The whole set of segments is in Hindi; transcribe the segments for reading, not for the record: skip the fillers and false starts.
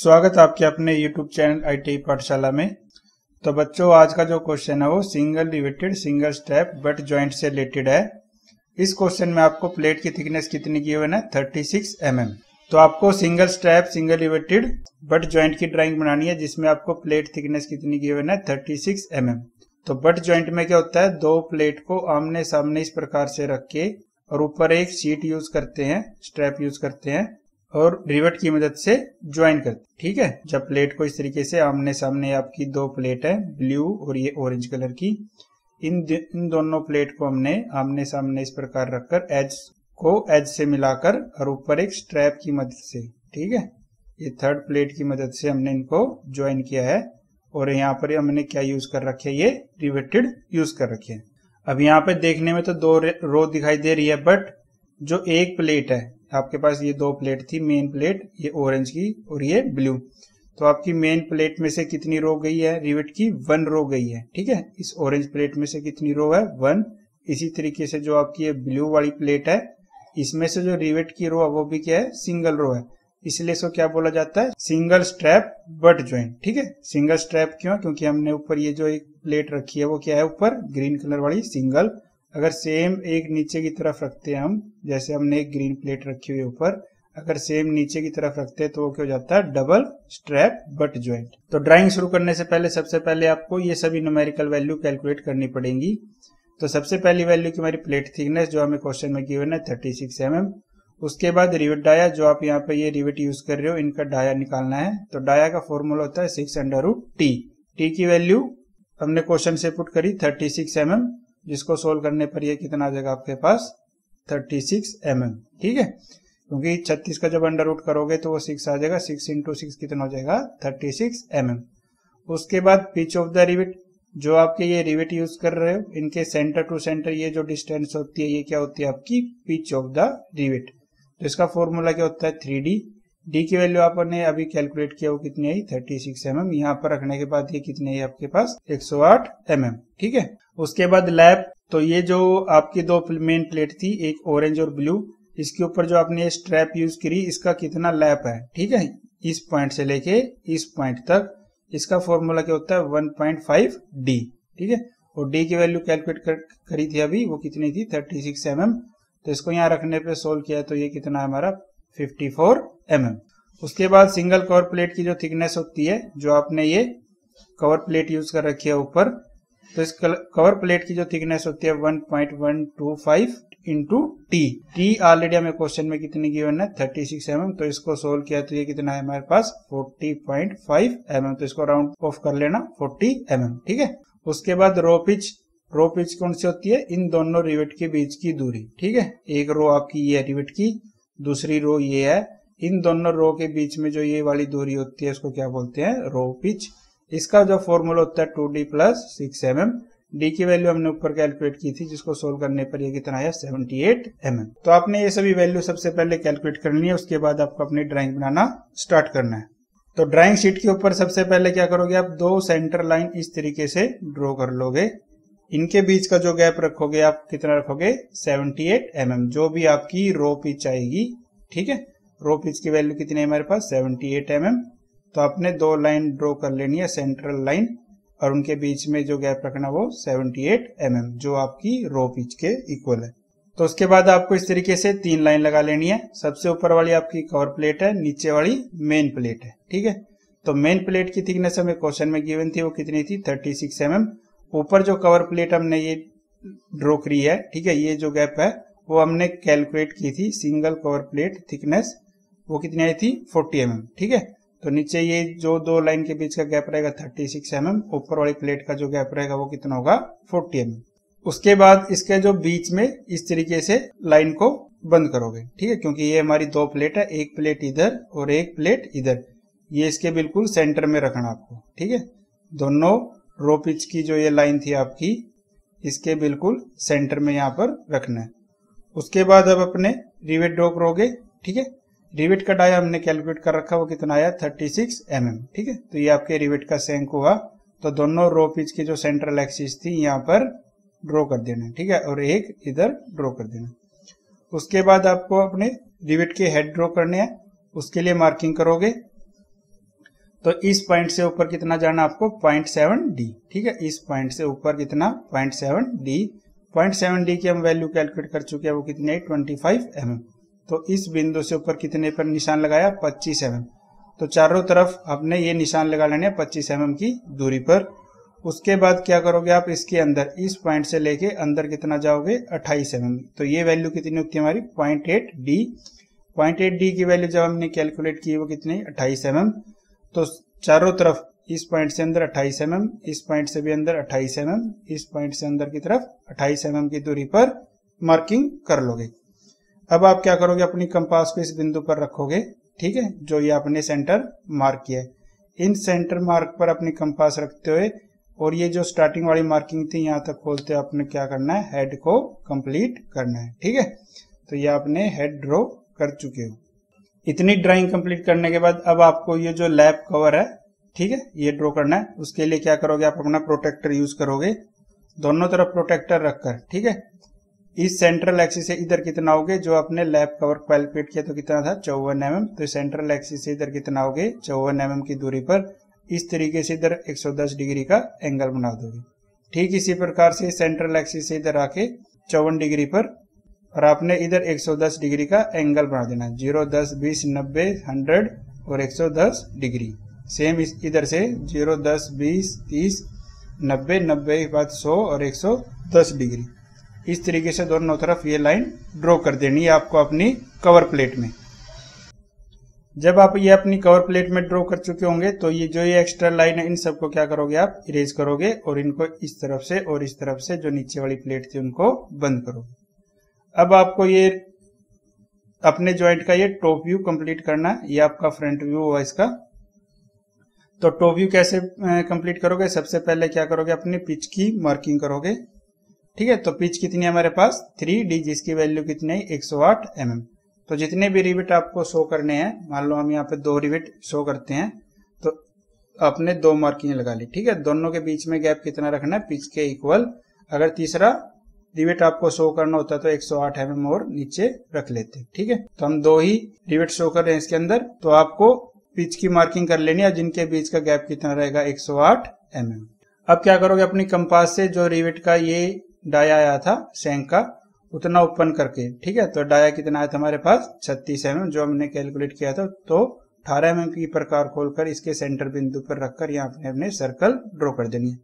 स्वागत है आपके अपने YouTube चैनल ITI पाठशाला में। तो बच्चों, आज का जो क्वेश्चन है वो single riveted single strap butt joint से रिलेटेड है। इस क्वेश्चन में आपको प्लेट की थिकनेस कितनी की हुई है? 36 mm। तो आपको single strap single riveted butt joint की ड्राइंग बनानी है, जिसमें आपको प्लेट थिकनेस कितनी की हुई है? 36 mm। तो बट ज्वाइंट में क्या होता है, दो प्लेट को आमने सामने इस प्रकार से रख के और ऊपर एक शीट यूज करते हैं, स्ट्रैप यूज करते हैं और रिवेट की मदद से ज्वाइन करते। ठीक है, जब प्लेट को इस तरीके से आमने सामने, आपकी दो प्लेट है ब्लू और ये ऑरेंज कलर की, इन दोनों प्लेट को हमने आमने सामने इस प्रकार रखकर एज को एज से मिलाकर और ऊपर एक स्ट्रैप की मदद से, ठीक है, ये थर्ड प्लेट की मदद से हमने इनको ज्वाइन किया है। और यहाँ पर हमने क्या यूज कर रखे है, ये रिवेटेड यूज कर रखे है। अब यहाँ पे देखने में तो दो रो दिखाई दे रही है, बट जो एक प्लेट है आपके पास, ये दो प्लेट थी, मेन प्लेट ये ऑरेंज की और ये ब्लू, तो आपकी मेन प्लेट में से कितनी रो गई है रिवेट की? 1 रो गई है। ठीक है, इस ऑरेंज प्लेट में से कितनी रो है? 1। इसी तरीके से जो आपकी ये ब्लू वाली प्लेट है, इसमें से जो रिवेट की रो है वो भी क्या है? सिंगल रो है, इसलिए इसको क्या बोला जाता है? Single strap butt joint. ठीक है, सिंगल स्ट्रैप क्यों? क्योंकि हमने ऊपर ये जो एक प्लेट रखी है वो क्या है, ऊपर ग्रीन कलर वाली सिंगल। अगर सेम एक नीचे की तरफ रखते हैं हम, जैसे हमने एक ग्रीन प्लेट रखी हुई है ऊपर, अगर सेम नीचे की तरफ रखते हैं तो वो क्या हो जाता है? Double strap butt joint. तो ड्राइंग शुरू करने से पहले सबसे पहले आपको ये सभी न्यूमेरिकल वैल्यू कैलकुलेट करनी पड़ेंगी। तो सबसे पहली वैल्यू की हमारी प्लेट थिकनेस जो हमें क्वेश्चन में गिवन है 36 mm। उसके बाद रिवेट डाया, जो आप यहाँ पे ये रिवेट यूज कर रहे हो, इनका डाया निकालना है। तो डाया का फॉर्मूला होता है 6√t। टी की वैल्यू हमने क्वेश्चन से पुट करी 36 mm, जिसको सोल्व करने पर ये कितना आ जाएगा आपके पास? 36 mm। ठीक है, क्योंकि 36 का जब अंडर रूट करोगे तो वो 6 आ जाएगा। 6 × 6 कितना हो जाएगा? 36 mm। उसके बाद पिच ऑफ द रिवेट, जो आपके ये रिवेट यूज कर रहे हो, इनके सेंटर टू सेंटर ये जो डिस्टेंस होती है ये क्या होती है आपकी? Pitch of the rivet. तो इसका फॉर्मूला क्या होता है? 3d। डी की वैल्यू आपने अभी कैलकुलेट किया वो कितनी आई? 36 mm। यहाँ पर रखने के बाद ये कितनी है आपके पास? 108 mm। ठीक है, उसके बाद लैप, तो ये जो आपकी दो मेन प्लेट थी, एक ऑरेंज और ब्लू, इसके ऊपर जो आपने स्ट्रैप यूज करी, इसका कितना लैप है? ठीक है, इस पॉइंट से लेके इस पॉइंट तक, इसका फॉर्मूला क्या होता है? 1.5d। ठीक है, और d की वैल्यू कैलकुलेट करी थी अभी, वो कितनी थी? 36 mm। तो इसको यहाँ रखने पे सोल्व किया है, तो ये कितना है हमारा? 54 mm। उसके बाद सिंगल कवर प्लेट की जो थिकनेस होती है, जो आपने ये कवर प्लेट यूज कर रखी है ऊपर, तो इस कवर प्लेट की जो थिकनेस होती है 1.125 × t। t ऑलरेडी हमें क्वेश्चन में कितनी गिवन है? 36 mm। तो इसको सोल्व किया तो ये कितना है हमारे पास? 40.5 mm। तो इसको राउंड ऑफ कर लेना 40 mm। ठीक है, उसके बाद रो पिच। रो पिच कौन सी होती है? इन दोनों रिवेट के बीच की दूरी। ठीक है, एक रो आपकी ये है रिवेट की, दूसरी रो ये है, इन दोनों रो के बीच में जो ये वाली दूरी होती है उसको क्या बोलते हैं? Row pitch. इसका जो फॉर्मूला होता है 2d + 6 mm। डी की वैल्यू हमने ऊपर कैलकुलेट की थी, जिसको सोल्व करने पर ये कितना आया? 78 mm। तो आपने ये सभी वैल्यू सबसे पहले कैलकुलेट करनी है, उसके बाद आपको अपनी ड्राइंग बनाना स्टार्ट करना है। तो ड्राइंग शीट के ऊपर सबसे पहले क्या करोगे आप? दो सेंटर लाइन इस तरीके से ड्रॉ कर लोगे, इनके बीच का जो गैप रखोगे आप कितना रखोगे? 78 mm, जो भी आपकी रो पिच आएगी। ठीक है, रो पिच की वैल्यू कितनी है हमारे पास? 78 mm। तो आपने दो लाइन ड्रॉ कर लेनी है, सेंट्रल लाइन, और उनके बीच में जो गैप रखना वो 78 mm, जो आपकी रो पिच के इक्वल है। तो उसके बाद आपको इस तरीके से 3 लाइन लगा लेनी है। सबसे ऊपर वाली आपकी कवर प्लेट है, नीचे वाली मेन प्लेट है। ठीक है, तो मेन प्लेट की थिकनेस हमें क्वेश्चन में गिवन थी वो कितनी थी? 36 mm। ऊपर जो कवर प्लेट हमने ये ड्रॉ करी है, ठीक है, ये जो गैप है वो हमने कैलकुलेट की थी, सिंगल कवर प्लेट थिकनेस, वो कितनी आई थी? 40 mm। ठीक है, तो नीचे ये जो दो लाइन के बीच का गैप रहेगा 36 mm, ऊपर वाली प्लेट का जो गैप रहेगा वो कितना होगा? 40 mm। उसके बाद इसके जो बीच में इस तरीके से लाइन को बंद करोगे। ठीक है, क्योंकि ये हमारी दो प्लेट है, एक प्लेट इधर और एक प्लेट इधर, ये इसके बिल्कुल सेंटर में रखना आपको। ठीक है, दोनों रो पिच की जो ये लाइन थी आपकी, इसके बिल्कुल सेंटर में यहाँ पर रखना है। उसके बाद अब अपने रिवेट ड्रॉ करोगे। ठीक है, रिवेट का डाया हमने कैलकुलेट कर रखा, वो कितना आया? 36 mm। ठीक है, तो ये आपके रिवेट का सेंक हुआ। तो दोनों रो पिच की जो सेंट्रल एक्सिस थी यहाँ पर ड्रॉ कर देना। ठीक है, और एक इधर ड्रॉ कर देना। उसके बाद आपको अपने रिवेट के हेड ड्रॉ करने हैं, उसके लिए मार्किंग करोगे। तो इस पॉइंट से ऊपर कितना जाना आपको 0.7 D, ठीक है। इस पॉइंट से ऊपर कितना 0.7 D, 0.7 D की हम वैल्यू कैलकुलेट कर चुके हैं, वो कितने 25 mm। तो इस बिंदु से ऊपर कितने पर निशान लगाया 25 mm। तो चारों तरफ आपने ये निशान लगा लेने 25 mm की दूरी पर। उसके बाद क्या करोगे आप, इसके अंदर इस पॉइंट से लेके अंदर कितना जाओगे 28 mm। तो ये वैल्यू कितनी होती है हमारी 0.8 D। 0.8 D की वैल्यू जब हमने कैलकुलेट की वो कितनी 28 mm। तो चारों तरफ इस पॉइंट से अंदर 28 mm, इस पॉइंट से भी अंदर 28 mm, इस पॉइंट से अंदर की तरफ 28 mm की दूरी पर मार्किंग कर लोगे। अब आप क्या करोगे, अपनी कंपास को इस बिंदु पर रखोगे, ठीक है, जो ये आपने सेंटर मार्क किया है। इन सेंटर मार्क पर अपनी कंपास रखते हुए और ये जो स्टार्टिंग वाली मार्किंग थी यहाँ तक खोलते हुए आपने क्या करना है, हेड को कंप्लीट करना है, ठीक है। तो ये आपने हेड ड्रॉ कर चुके हो। इतनी ड्राइंग कंप्लीट करने के बाद अब आपको ये जो लैप कवर है, ठीक है, ये ड्रॉ करना है। उसके लिए क्या करोगे आप, अपना प्रोटेक्टर यूज करोगे, दोनों तरफ प्रोटेक्टर रखकर, ठीक है। इस सेंट्रल एक्सिस से इधर कितना होगे, जो आपने लैप कवर कैलकुलेट किया तो कितना था 54 mm। तो सेंट्रल एक्सिस से इधर कितना होगे 54 mm की दूरी पर। इस तरीके से इधर 110 डिग्री का एंगल बना दोगे। ठीक इसी प्रकार से सेंट्रल एक्सिस से इधर आके 54 डिग्री पर, और आपने इधर 110 डिग्री का एंगल बना देना है। 0, 10, 20, 90, 100 और 110 डिग्री। सेम इधर से 0, 10, 20, 30, 90, 90 के बाद 100 और 110 डिग्री। इस तरीके से दोनों तरफ ये लाइन ड्रॉ कर देनी है आपको अपनी कवर प्लेट में। जब आप ये अपनी कवर प्लेट में ड्रॉ कर चुके होंगे तो ये जो ये एक्स्ट्रा लाइन है इन सबको क्या करोगे आप, इरेज करोगे और इनको इस तरफ से और इस तरफ से जो नीचे वाली प्लेट थी उनको बंद करोगे। अब आपको ये अपने ज्वाइंट का ये टॉप व्यू कंप्लीट करना है। ये आपका फ्रंट व्यू हुआ इसका। तो टॉप व्यू कैसे कंप्लीट करोगे, सबसे पहले क्या करोगे, अपने पिच की मार्किंग करोगे, ठीक है। तो पिच कितनी है हमारे पास 3D, जिसकी वैल्यू कितनी है 108 mm। तो जितने भी रिवेट आपको शो करने हैं, मान लो हम यहाँ पे 2 रिवेट शो करते हैं, तो आपने 2 मार्किंग लगा ली, ठीक है। दोनों के बीच में गैप कितना रखना है, पिच के इक्वल। अगर तीसरा रिवेट आपको शो करना होता तो 108 mm और नीचे रख लेते, ठीक है। तो हम 2 ही रिवेट शो कर रहे हैं इसके अंदर, तो आपको पिच की मार्किंग कर लेनी है जिनके बीच का गैप कितना रहेगा 108 mm। अब क्या करोगे, अपनी कंपास से जो रिवेट का ये डाया आया था शैंक का उतना ओपन करके, ठीक है। तो डाया कितना आया था हमारे पास 36 mm, जो हमने कैलकुलेट किया था। तो 18 mm की प्रकार खोलकर इसके सेंटर बिंदु पर रखकर यहाँ अपने अपने सर्कल ड्रॉ कर देनी है।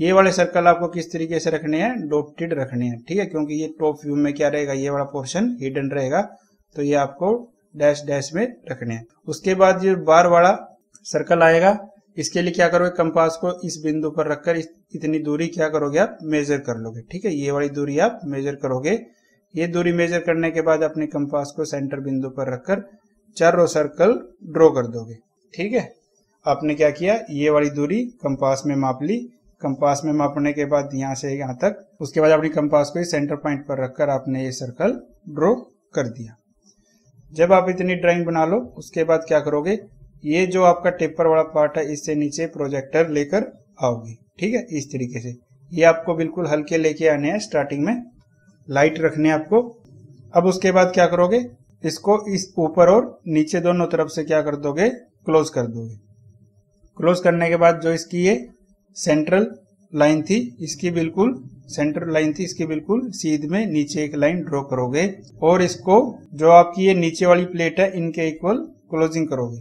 ये वाले सर्कल आपको किस तरीके से रखने हैं, डॉटेड रखने हैं, ठीक है, क्योंकि ये टॉप व्यू में क्या रहेगा, ये वाला पोर्शन हिडन रहेगा। तो ये आपको डैश डैश में रखने हैं। उसके बाद जो बार वाला सर्कल आएगा, इसके लिए क्या करोगे, कंपास को इस बिंदु पर रखकर इतनी दूरी क्या करोगे आप मेजर कर लोगे, ठीक है। ये वाली दूरी आप मेजर करोगे। ये दूरी मेजर करने के बाद अपने कंपास को सेंटर बिंदु पर रखकर चारों सर्कल ड्रॉ कर दोगे, ठीक है। आपने क्या किया, ये वाली दूरी कंपास में माप ली। कंपास में मापने के बाद यहाँ से यहाँ तक, उसके बाद अपने कंपास को इस सेंटर पॉइंट पर रखकर आपने ये सर्कल ड्रॉ कर दिया। जब आप इतनी ड्राइंग बना लो, उसके बाद क्या करोगे, ये जो आपका टेपर वाला पार्ट है इससे नीचे प्रोजेक्टर लेकर आओगे, ठीक है। इस तरीके से ये आपको बिल्कुल हल्के लेके आने हैं, स्टार्टिंग में लाइट रखने आपको। अब उसके बाद क्या करोगे, इसको इस ऊपर और नीचे दोनों तरफ से क्या कर दोगे, क्लोज कर दोगे। क्लोज करने के बाद जो इसकी ये सेंट्रल लाइन थी, इसकी बिल्कुल सेंट्रल लाइन थी, इसकी बिल्कुल सीध में नीचे एक लाइन ड्रॉ करोगे और इसको जो आपकी ये नीचे वाली प्लेट है इनके इक्वल क्लोजिंग करोगे।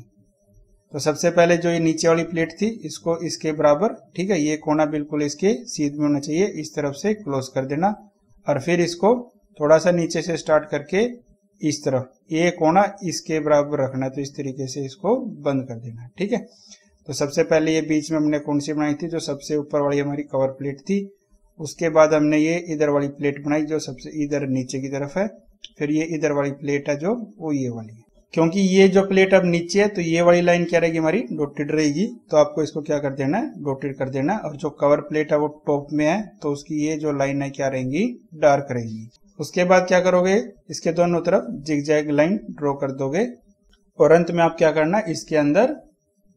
तो सबसे पहले जो ये नीचे वाली प्लेट थी इसको इसके बराबर, ठीक है, ये कोना बिल्कुल इसके सीध में होना चाहिए, इस तरफ से क्लोज कर देना। और फिर इसको थोड़ा सा नीचे से स्टार्ट करके इस तरफ ये कोना इसके बराबर रखना है। तो इस तरीके से इसको बंद कर देना, ठीक है। तो सबसे पहले ये बीच में हमने कौन सी बनाई थी, जो सबसे ऊपर वाली हमारी कवर प्लेट थी। उसके बाद हमने ये इधर वाली प्लेट बनाई जो सबसे इधर नीचे की तरफ है। फिर ये इधर वाली प्लेट है जो वो ये वाली है, क्योंकि ये जो प्लेट अब नीचे है तो ये वाली लाइन क्या रहेगी हमारी, डॉटेड रहेगी। तो आपको इसको क्या कर देना है, डॉटेड कर देना। और जो कवर प्लेट है वो टॉप में है तो उसकी ये जो लाइन है क्या रहेगी, डार्क रहेगी। उसके बाद क्या करोगे, इसके दोनों तरफ जिगजैग लाइन ड्रॉ कर दोगे। और अंत में आप क्या करना, इसके अंदर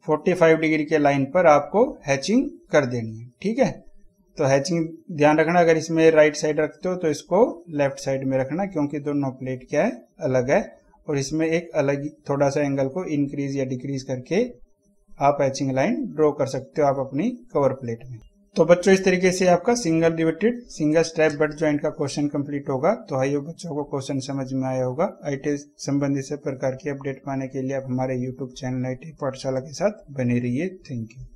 45 डिग्री के लाइन पर आपको हैचिंग कर देनी है, ठीक है। तो हैचिंग ध्यान रखना, अगर इसमें राइट साइड रखते हो तो इसको लेफ्ट साइड में रखना, क्योंकि दोनों प्लेट क्या है, अलग है। और इसमें एक अलग थोड़ा सा एंगल को इंक्रीज या डिक्रीज करके आप एचिंग लाइन ड्रॉ कर सकते हो आप अपनी कवर प्लेट में। तो बच्चों इस तरीके से आपका single riveted single strap butt joint का क्वेश्चन कंप्लीट होगा। तो आइए बच्चों को क्वेश्चन समझ में आया होगा। आईटीआई संबंधित सब प्रकार की अपडेट पाने के लिए आप हमारे यूट्यूब चैनल आईटीआई पाठशाला के साथ बने रहिए। Thank you.